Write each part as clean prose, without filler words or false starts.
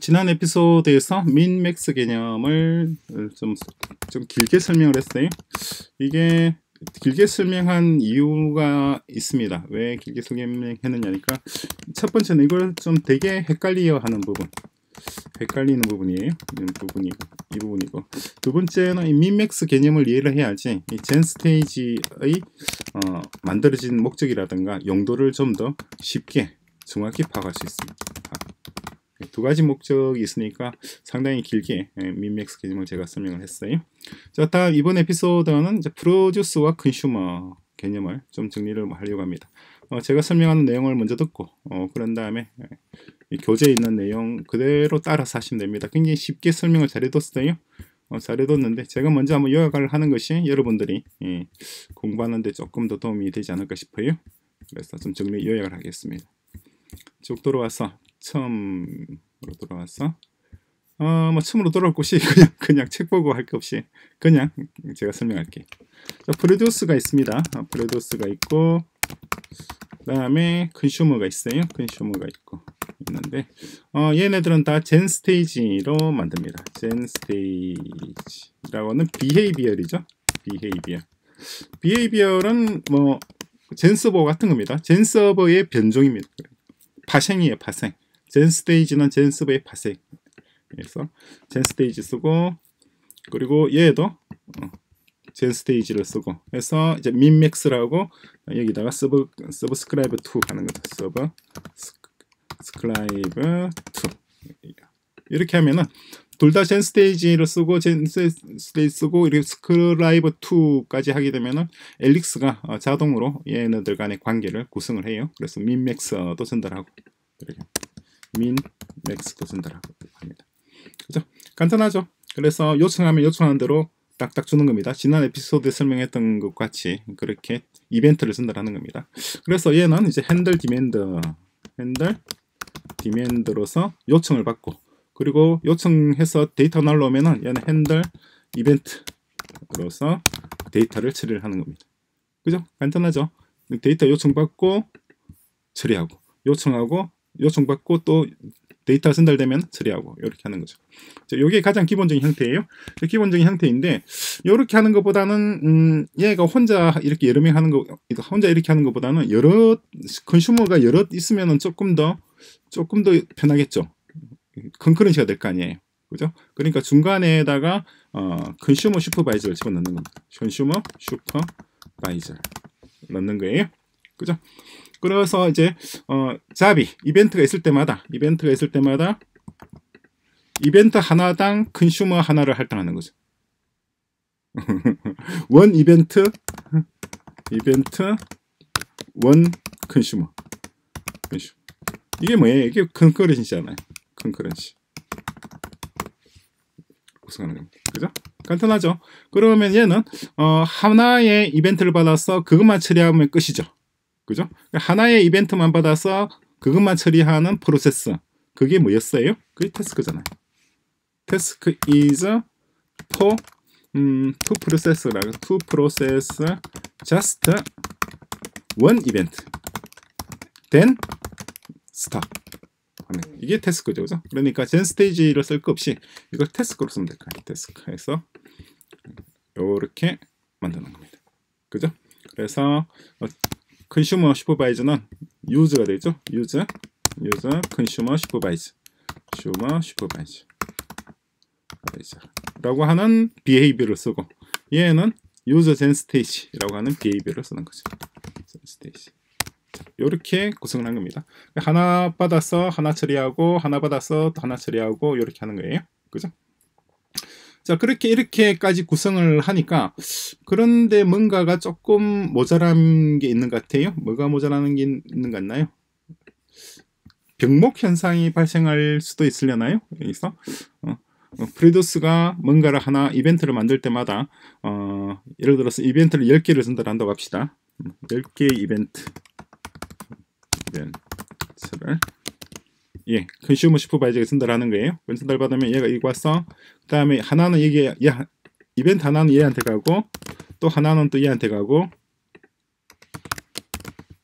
지난 에피소드에서 min-max 개념을 좀 길게 설명을 했어요. 이게 길게 설명한 이유가 있습니다. 왜 길게 설명했느냐니까 첫 번째는 이걸 좀 되게 헷갈리어하는 부분, 헷갈리는 부분이에요. 이 부분이고, 두 번째는 이 min-max 개념을 이해를 해야지 이 GenStage의 만들어진 목적이라든가 용도를 좀 더 쉽게 정확히 파악할 수 있습니다. 두 가지 목적이 있으니까 상당히 길게 min-max 개념을 제가 설명을 했어요. 자, 다음 이번 에피소드는 이제 프로듀스와 컨슈머 개념을 좀 정리를 하려고 합니다. 제가 설명하는 내용을 먼저 듣고 그런 다음에 이 교재에 있는 내용 그대로 따라서 하시면 됩니다. 굉장히 쉽게 설명을 잘해뒀어요. 잘해뒀는데 제가 먼저 한번 요약을 하는 것이 여러분들이 공부하는 데 조금 더 도움이 되지 않을까 싶어요. 그래서 좀 정리 요약을 하겠습니다. 쭉 돌아와서 처음으로 돌아와서 처음으로 돌아올 곳이 그냥 책 보고 할 것 없이 그냥 제가 설명할게요. 자, 프로듀스가 있습니다. 프로듀스가 있고 그 다음에 컨슈머가 있어요. 컨슈머가 있는데 얘네들은 다 젠스테이지로 만듭니다. 젠스테이지라고 하는 비헤이비얼이죠. 비헤이비얼. 비헤이비얼은 뭐 젠서버 같은 겁니다. 젠서버의 변종입니다. 파생이에요, 파생. 젠스테이지는 젠서버의 파생. 그래서 젠스테이지 쓰고, 그리고 얘도 젠스테이지를 쓰고, 해서 이제 min-max라고 여기다가 서브스크라이브 2 하는 거죠. 서브스크라이브 2 이렇게 하면은 둘 다 젠스테이지를 쓰고 젠스테이지 쓰고 이렇게 스크라이브 2까지 하게 되면은 엘릭스가 자동으로 얘네들 간의 관계를 구성을 해요. 그래서 min-max도 전달하고 min-max도 전달하고 합니다. 그죠? 간단하죠? 그래서 요청하면 요청하는 대로 딱딱 주는 겁니다. 지난 에피소드에 설명했던 것 같이 그렇게 이벤트를 전달하는 겁니다. 그래서 얘는 이제 handle demand로서 요청을 받고, 그리고 요청해서 데이터 날라오면은 얘는 handle 이벤트로서 데이터를 처리를 하는 겁니다. 그죠? 간단하죠? 데이터 요청받고 처리하고, 요청하고 요청받고 또 데이터 전달되면 처리하고, 이렇게 하는 거죠. 이게 가장 기본적인 형태예요. 기본적인 형태인데, 이렇게 하는 것보다는 얘가 혼자 이렇게 여러 명 하는 거, 혼자 이렇게 하는 것보다는 여러 컨슈머가 여럿 있으면은 조금 더 편하겠죠. 컨커런시가 될 거 아니에요. 그죠? 그러니까 중간에다가 컨슈머 슈퍼바이저를 집어넣는 겁니다. 컨슈머 슈퍼바이저를 넣는 거예요. 그죠? 그래서 이제 자비 이벤트가 있을 때마다 이벤트 하나당 컨슈머 하나를 할당하는 거죠. 원 이벤트 원 컨슈머. 이게 뭐예요? 이게 컨커런시잖아요. 컨커런시 구성하는 겁니다. 그죠? 간단하죠? 그러면 얘는 하나의 이벤트를 받아서 그것만 처리하면 끝이죠. 그죠? 하나의 이벤트만 받아서 그것만 처리하는 프로세스, 그게 뭐였어요? 그게 태스크잖아요. 태스크 is to process라고, to process just one event then stop. 이게 태스크죠. 그죠? 그러니까 젠스테이지를 쓸 거 없이 이걸 태스크로 쓰면 될 거예요. 태스크에서 이렇게 만드는 겁니다. 그죠? 그래서 컨슈머 슈퍼바이저는 유저가 되죠. 유저 컨슈머 슈퍼바이저라고 하는 비헤이비어를 쓰고, 얘는 유저 젠스테이지라고 하는 비헤이비어를 쓰는 거죠. 젠스테이지. 이렇게 구성을 한 겁니다. 하나 받아서 하나 처리하고, 하나 받아서 하나 처리하고, 이렇게 하는 거예요. 그죠? 자, 그렇게 이렇게까지 구성을 하니까, 그런데 뭔가가 조금 모자란 게 있는 것 같아요. 뭐가 모자라는 게 있는 것 같나요? 병목 현상이 발생할 수도 있으려나요? 여기서 프로듀스가 뭔가를 하나 이벤트를 만들 때마다 예를 들어서 이벤트를 10개를 전달한다고 합시다. 10개의 이벤트를 컨슈머 슈퍼바이저가 전달하는 거예요. 전달 받으면 얘가 이거 와서, 그 다음에 하나는 얘게, 이벤트 하나는 얘한테 가고, 또 하나는 또 얘한테 가고,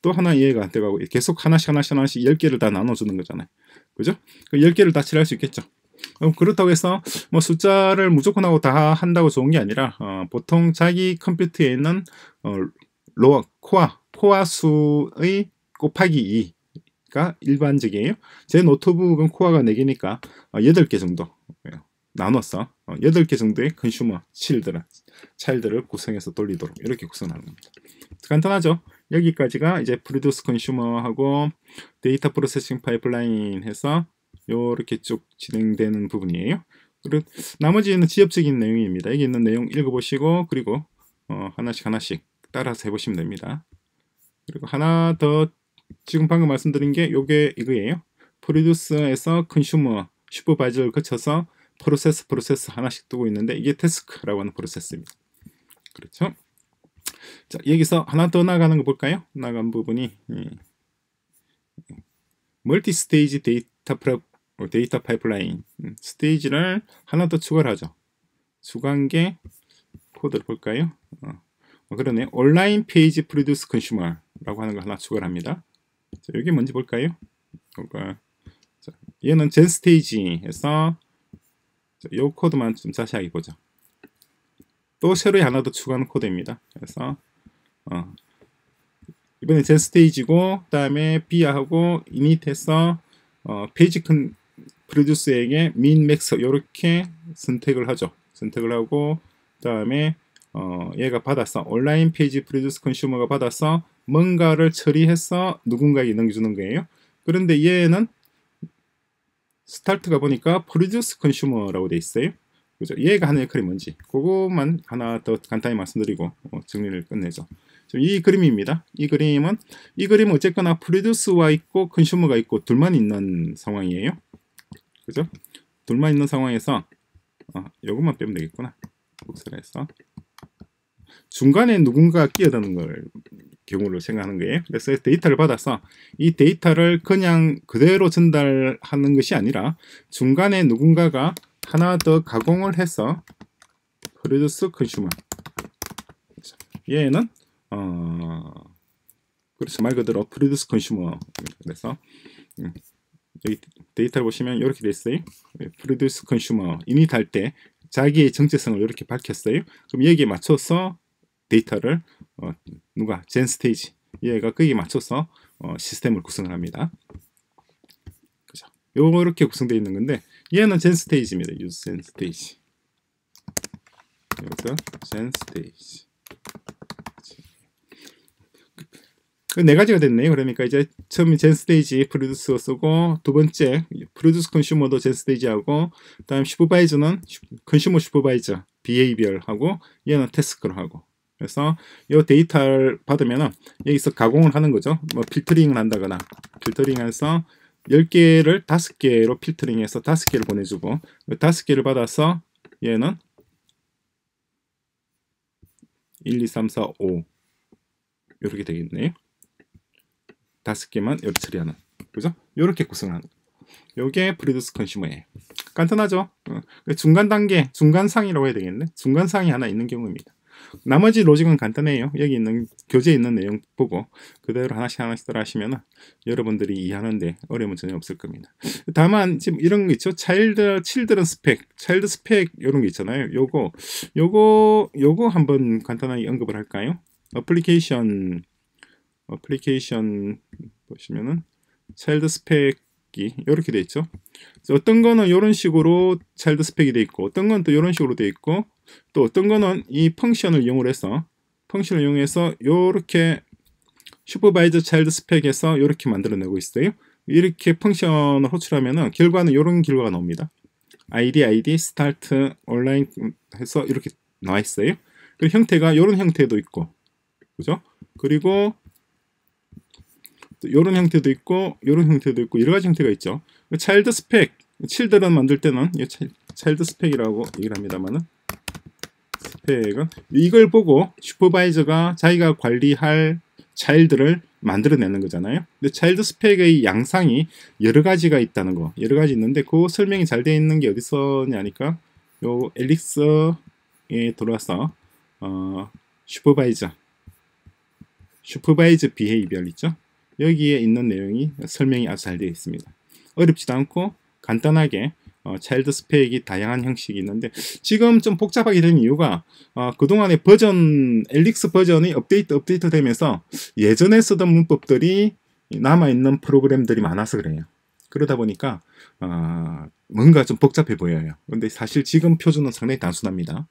또 하나 얘한테 가고, 계속 하나씩 10개를 다 나눠주는 거잖아요. 그죠? 10개를 다 칠할 수 있겠죠. 그렇다고 해서 뭐 숫자를 무조건 하고 다 한다고 좋은 게 아니라 보통 자기 컴퓨터에 있는 로어 코어 수의 곱하기 2가 일반적이에요. 제 노트북은 코어가 4개니까 8개 정도 나눠서 8개 정도의 컨슈머 차일드를 구성해서 돌리도록 이렇게 구성하는 겁니다. 간단하죠? 여기까지가 이제 프로듀스 컨슈머하고 데이터 프로세싱 파이프라인 해서 이렇게 쭉 진행되는 부분이에요. 그리고 나머지는 지엽적인 내용입니다. 여기 있는 내용 읽어보시고 그리고 하나씩 따라서 해보시면 됩니다. 그리고 하나 더 지금 방금 말씀드린 게 요게 이거예요. 프로듀스에서 컨슈머 슈퍼바이저를 거쳐서 프로세스 하나씩 뜨고 있는데 이게 태스크라고 하는 프로세스입니다. 그렇죠? 자, 여기서 하나 더 나가는 거 볼까요? 나간 부분이 멀티스테이지 데이터 파이프라인 스테이지를 하나 더 추가를 하죠. 추가한 게 코드를 볼까요? 그러네. 온라인 페이지 프로듀스 컨슈머라고 하는 걸 하나 추가를 합니다. 자, 여기 뭔지 볼까요? 자, 얘는 젠스테이지에서 이 코드만 좀 자세하게 보죠. 또 새로 하나 더 추가하는 코드입니다. 그래서 이번에 젠스테이지고 그 다음에 비하하고 이닛해서 페이지 큰 프로듀스에게 민, 맥스 이렇게 선택을 하죠. 선택을 하고 그 다음에 얘가 받아서 온라인 페이지 프로듀스 컨슈머가 받아서 뭔가를 처리해서 누군가에게 넘겨주는 거예요. 그런데 얘는 스타트가 보니까 프로듀스 컨슈머라고 되어 있어요. 그죠? 얘가 하는 역할이 뭔지 그것만 하나 더 간단히 말씀드리고 정리를 끝내죠. 이 그림입니다. 이 그림은 어쨌거나 프로듀스가 있고 컨슈머가 있고 둘만 있는 상황이에요. 그죠? 둘만 있는 상황에서 요것만 빼면 되겠구나. 복사해서 중간에 누군가가 끼어드는 걸 경우를 생각하는 거예요. 그래서 데이터를 받아서 이 데이터를 그냥 그대로 전달하는 것이 아니라 중간에 누군가가 하나 더 가공을 해서 프로듀스 컨슈머 얘는 그렇죠. 말 그대로 프로듀스 컨슈머. 그래서 여기 데이터를 보시면 이렇게 돼 있어요. 프로듀스 컨슈머 이닛 할 때 자기의 정체성을 이렇게 밝혔어요. 그럼 여기에 맞춰서 데이터를 누가 젠스테이지 얘가 거기에 맞춰서 시스템을 구성을 합니다. 그죠? 요렇게 구성되어 있는 건데 얘는 젠스테이지입니다. use 젠스테이지. 여기서 젠스테이지. 그 4가지가 됐네요. 그러니까 이제 처음에 젠스테이지 프로듀스 쓰고 두 번째 프로듀스 컨슈머도 젠스테이지하고 그다음 슈퍼바이저는 컨슈머 슈퍼바이저 비헤이비얼하고 얘는 태스크로 하고. 그래서 이 데이터를 받으면 여기서 가공을 하는 거죠. 뭐 필터링을 한다거나 필터링해서 10개를 5개로 필터링해서 5개를 보내주고 5개를 받아서 얘는 1, 2, 3, 4, 5 이렇게 되겠네요. 5개만 처리하는, 그죠? 이렇게 구성하는 요게 프로듀스 컨슈머예요. 간단하죠? 중간 단계, 중간상이라고 해야 되겠네. 중간상이 하나 있는 경우입니다. 나머지 로직은 간단해요. 여기 있는 교재에 있는 내용 보고 그대로 하나씩 따라 하시면 여러분들이 이해하는데 어려움은 전혀 없을 겁니다. 다만 지금 이런 거 있죠. 칠드런 스펙, 차일드 스펙 이런 게 있잖아요. 요거 한번 간단하게 언급을 할까요? 어플리케이션 보시면은 차일드 스펙이 이렇게 돼 있죠. 어떤 거는 이런 식으로 차일드 스펙이 돼 있고, 어떤 건 또 이런 식으로 돼 있고. 또 어떤 거는 이 펑션을 이용해서 이렇게 슈퍼바이저 차일드 스펙에서 이렇게 만들어내고 있어요. 이렇게 펑션을 호출하면은 결과는 이런 결과가 나옵니다. id start online 해서 이렇게 나와 있어요. 그리고 형태가 이런 형태도 있고, 그죠? 그리고 이런 형태도 있고, 이런 형태도 있고, 여러 가지 형태가 있죠. 차일드 스펙, 칠드런 만들 때는 차일드 스펙이라고 얘기를 합니다만은. 스펙은 이걸 보고 슈퍼바이저가 자기가 관리할 차일드를 만들어내는 거잖아요. 근데 차일드 스펙의 양상이 여러 가지가 있다는 거, 여러 가지 있는데 그 설명이 잘 되어 있는 게 어디서냐니까 요 엘릭스에 들어와서 슈퍼바이저 비헤이비얼 있죠. 여기에 있는 내용이 설명이 아주 잘 되어 있습니다. 어렵지도 않고 간단하게 차일드 스펙이 다양한 형식이 있는데, 지금 좀 복잡하게 된 이유가 그동안의 버전, 엘릭스 버전이 업데이트 되면서 예전에 쓰던 문법들이 남아있는 프로그램들이 많아서 그래요. 그러다 보니까 뭔가 좀 복잡해 보여요. 근데 사실 지금 표준은 상당히 단순합니다.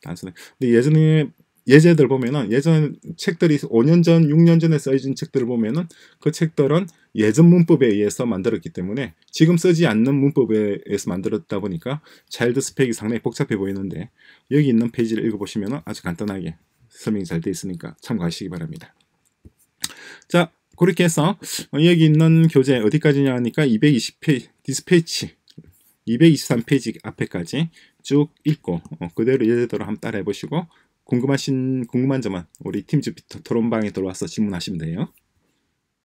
단순해. 근데 예전에 예제들 보면은, 예전 책들이 5년 전, 6년 전에 써진 책들을 보면은 그 책들은 예전 문법에 의해서 만들었기 때문에 지금 쓰지 않는 문법에 의해서 만들었다 보니까 차일드 스펙이 상당히 복잡해 보이는데, 여기 있는 페이지를 읽어보시면은 아주 간단하게 설명이 잘 되어 있으니까 참고하시기 바랍니다. 자, 그렇게 해서 여기 있는 교재 어디까지냐 하니까 220페이지, 디스패치 223페이지 앞에까지 쭉 읽고 그대로 예제대로 한번 따라 해보시고, 궁금한 점은 우리 팀 주피터 토론방에 들어와서 질문하시면 돼요.